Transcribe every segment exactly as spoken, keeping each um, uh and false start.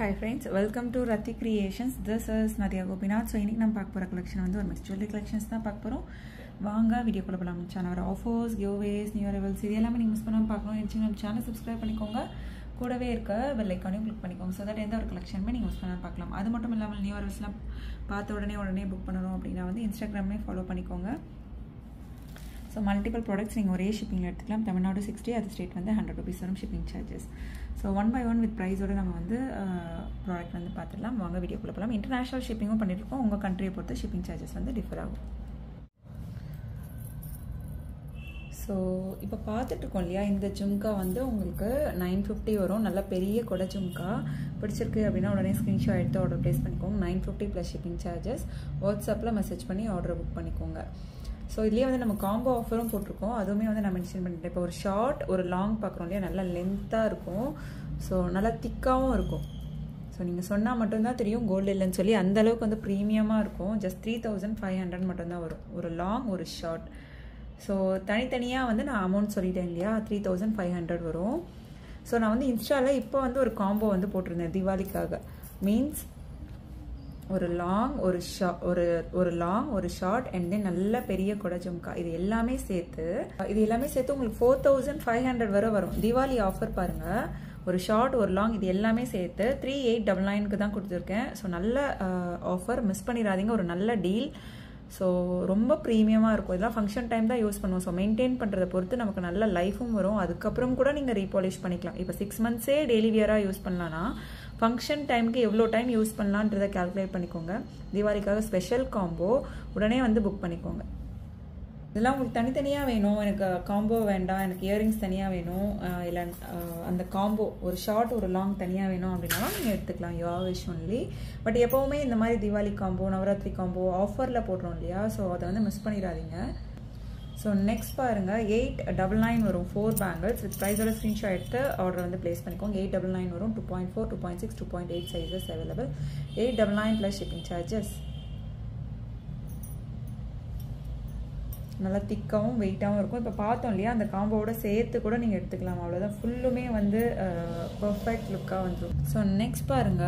Hi friends, welcome to Rathi Creations. This is Nadia Gopinath. So, today we will see collection of jewelry collections. We will see video channel offers, giveaways, new arrivals. If you want to channel, subscribe and click the bell icon so that you can collection. If you want to see new arrivals, Instagram follow. So multiple products in one shipping la edukalam Tamil Nadu sixty other state vand one hundred rupees varum shipping charges. So one by one with price oda nama vandu product vandu paathidalam vaanga video kulla polam. International shipping um pannirukkom unga country portha shipping charges vandu differ agum. So ipo paathidirukom liya indha jumka vandu ungalku nine fifty varum nalla periya koda jumka pidichirukku appadina odane screenshot eduthu order place pannikonga nine fifty plus shipping charges. WhatsApp la message panni order book pannikonga. So we have a combo offer that we have mentioned. If a short or long, it has a length, so it is thick. So you can tell gold lens, so it's premium, just three thousand five hundred. One long or short. So I have the amount three thousand five hundred. So I have Insta a combo on Diwali. Means or long or short or, or long or short and then nalla periya koda jumka idu ellame sethu idu ellame sethu ungalku four thousand five hundred vara varum Diwali offer parunga or short or long idu ellame sethu three eight nine nine ku dhaan kuduthirken. So nalla uh, offer miss panniraadinga or nalla deal. So romba premium ah irukum idha function time da use pannuvom. So maintain pandradha poruthu namakku nalla life um varum adukapram kuda neenga repolish panikalam. Ipo six months eh daily wear ah use pannalana function time ku evlo time use pannalaன்றதை calculate பண்ணிக்கோங்க. தீபாவளிக்காக special combo உடனே வந்து book பண்ணிக்கோங்க. இதெல்லாம் உங்களுக்கு தனித்தனியா வேணும், எனக்கு combo வேண்டாம், எனக்கு இயரிங்ஸ் தனியா வேணும், இல்ல அந்த காம்போ ஒரு ஷார்ட் ஒரு லாங் தனியா வேணும் அப்படினா நீங்க எடுத்துக்கலாம். Your wish only. பட் எப்பவுமே இந்த மாதிரி தீபாவளி காம்போ நவராத்திரி காம்போ ஆஃபர்ல போட்றோம் இல்லையா, சோ அத வந்து மிஸ் பண்ணிராதீங்க. So next பாருங்க eight ninety-nine வரும் four bangles with price oda screenshot எடுத்து ஆர்டர் வந்து place பண்ணிக்கோங்க. eight ninety-nine வரும் two point four, two point six, two point eight sizes available. eight ninety-nine plus shipping charges. நல்லா திக்காவும் வெயிட்டாவும் இருக்கும். இப்போ பார்த்தோம் இல்லையா அந்த காம்போவோட சேர்த்து கூட நீங்க எடுத்துக்கலாம். அவ்வளவுதான் ஃபுல்லுமே வந்து பெர்ஃபெக்ட் லுக்கா வந்துரும். ஸோ நெக்ஸ்ட் பாருங்க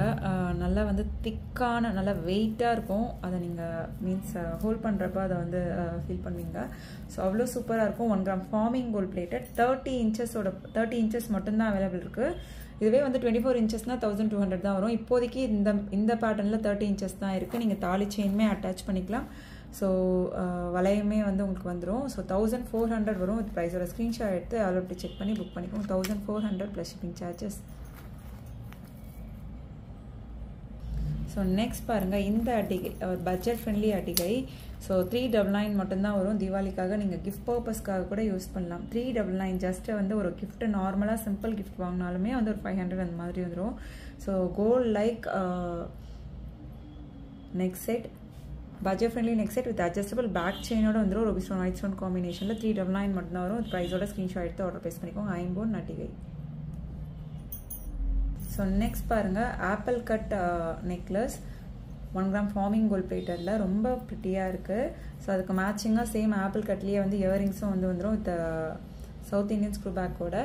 நல்லா வந்து திக்கான நல்லா வெயிட்டா இருக்கும். அதை நீங்க மீன்ஸ் ஹோல்ட் பண்றப்ப அதை வந்து ஃபீல் பண்ணுவீங்க. ஸோ அவ்வளோ சூப்பரா இருக்கும். One gram forming gold plated thirty இன்ச்சஸோட தேர்ட்டி இன்ச்சஸ் மட்டும்தான் அவைலபிள் இருக்கு. இதுவே வந்து டுவெண்ட்டி ஃபோர் இன்ச்சஸ்னா தௌசண்ட் டூ ஹண்ட்ரட் தான் வரும். இப்போதைக்கு இந்த இந்த பேட்டர்ன்ல தேர்ட்டி இன்ச்சஸ் தான் இருக்கு. நீங்க தாலி செயினுமே அட்டாச் பண்ணிக்கலாம். So வலையமே வந்து உங்களுக்கு வந்துரும். So one thousand four hundred வரும் with price oda screenshot எடுத்து ஆல்ரெடி செக் பண்ணி புக் பண்ணிக்கோங்க. one thousand four hundred plus shipping charges. So next பாருங்க இந்த அடிகை பட்ஜெட் ஃப்ரெண்ட்லி அடிகை. So three ninety-nine மட்டும் தான் வரும். தீபாவளிக்காக நீங்க gift purpose காக கூட யூஸ் பண்ணலாம். three ninety-nine just வந்து ஒரு gift நார்மலா சிம்பிள் gift வாங்குனாலுமே வந்து ஒரு five hundred அந்த மாதிரி வந்துரும். So gold like neck set budget friendly neck set with adjustable back chain oda vandru ruby stone white stone combination la three ninety-nine mattum varum with price oda screenshot eduthu order place panikonga. Imbone natigai. So next parunga apple cut uh, necklace one gram forming gold plated la romba pretty ah irukku. So adukku matching ah same apple cut liye vandu earrings um vandu vandru with uh, south indian screw back oda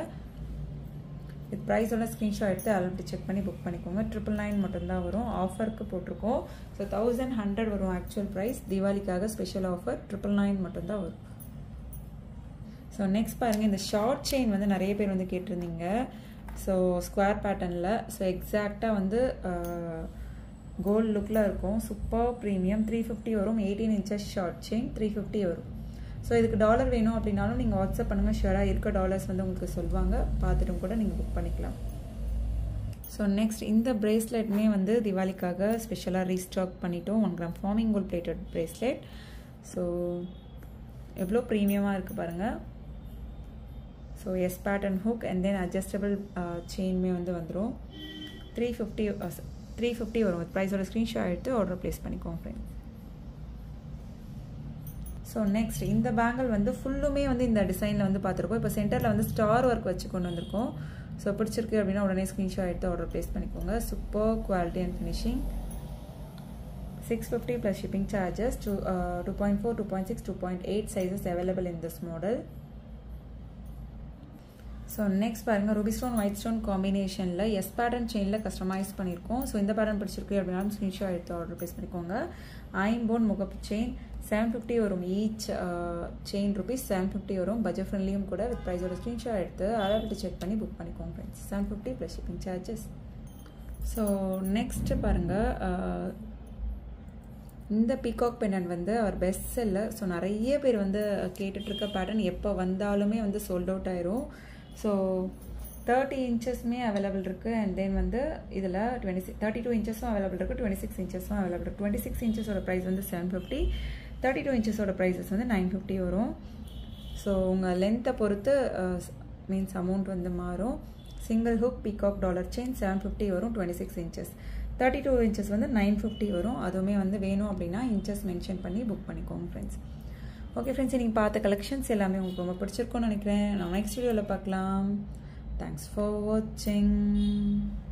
with price oda screenshot eduthu already check பண்ணி book பண்ணிக்கோங்க. nine ninety-nine மட்டும் தான் வரும். Offer க்கு போட்டுருக்கோம். So eleven hundred வரும் actual price. தீபாவளிக்காக special offer nine ninety-nine மட்டும் தான் வரும். சோ நெக்ஸ்ட் பாருங்க இந்த ஷார்ட் செயின் வந்து நிறைய பேர் வந்து கேட்டிருந்தீங்க. சோ ஸ்கொயர் பேட்டர்ன்ல சோ எக்ஸாக்ட்டா வந்து கோல்ட் லுக்ல இருக்கும். சூப்பர் பிரீமியம் three fifty வரும். eighteen inches short chain three fifty வரும். ஸோ இதுக்கு டாலர் வேணும் அப்படின்னாலும் நீங்கள் வாட்ஸ்அப் பண்ணுங்கள். ஷேராக இருக்க டாலர்ஸ் வந்து உங்களுக்கு சொல்லுவாங்க. பார்த்துட்டும் கூட நீங்கள் புக் பண்ணிக்கலாம். ஸோ நெக்ஸ்ட் இந்த ப்ரேஸ்லெட்மே வந்து திவாலிக்காக ஸ்பெஷலாக ரீஸ்டாக் பண்ணிட்டோம். One gram forming gold plated bracelet. So எவ்வளோ ப்ரீமியமாக இருக்குது பாருங்கள். So S pattern hook and then adjustable செயின்மே வந்து வந்துடும். த்ரீ ஃபிஃப்டி த்ரீ ஃபிஃப்டி வரும். ப்ரைஸோட ஸ்க்ரீன்ஷாட் எடுத்து ஆர்டர் ப்ளேஸ் பண்ணிக்கோங்க ஃப்ரெண்ட்ஸ். ஸோ நெக்ஸ்ட் இந்த பேங்கிள் வந்து ஃபுல்லுமே வந்து இந்த டிசைனில் வந்து பார்த்துருக்கோம். இப்போ சென்டரில் வந்து ஸ்டார் ஒர்க் வச்சு கொண்டு வந்திருக்கோம். ஸோ பிடிச்சிருக்கு அப்படின்னா உடனே ஸ்க்ரீன்ஷாட் எடுத்து ஆர்டர் ப்ளேஸ் பண்ணிக்கோங்க. Super quality and finishing. Six fifty plus shipping charges. Two two point four two point six two point eight sizes available in this model. So next பாருங்க ruby stone white stone combination la S pattern chain la customize பண்ணிருக்கோம். So இந்த pattern பிடிச்சிருக்கு அப்படினா screenshot எடுத்து order place பண்ணிக்கோங்க. ஐம்பொன் முகப்பு chain seven fifty வரும் each chain rupees seven fifty வரும். budget friendly யும் கூட with price ஓட screenshot எடுத்து ஆர்டர் செக் பண்ணி book பண்ணிக்கோங்க friends. seven fifty plus shipping charges. So next பாருங்க இந்த பீகாக் பெண்டன்ட் வந்து அவர் பெஸ்ட் செல்லர். சோ நிறைய பேர் வந்து கேட்டிட்டு இருக்க pattern எப்ப வந்தாலுமே வந்து sold out ஆயிரும். So thirty inches में available இருக்கு and then வந்து இதல thirty-two inches available இருக்கு, twenty-six inches available இருக்கு. twenty-six inches ஓட price வந்து seven fifty, thirty-two inches ஓட prices வந்து nine fifty வரும். So உங்க length பொறுத்து means amount வந்து மாறும். Single hook peacock dollar chain seven fifty வரும், twenty-six inches. thirty-two inches வந்து nine fifty வரும். அதுமே வந்து வேணும் அப்படினா inches mention பண்ணி book பண்ணிக்கோங்க friends. Okay friends, you can see the collections. I will see you in the next video. Thanks for watching.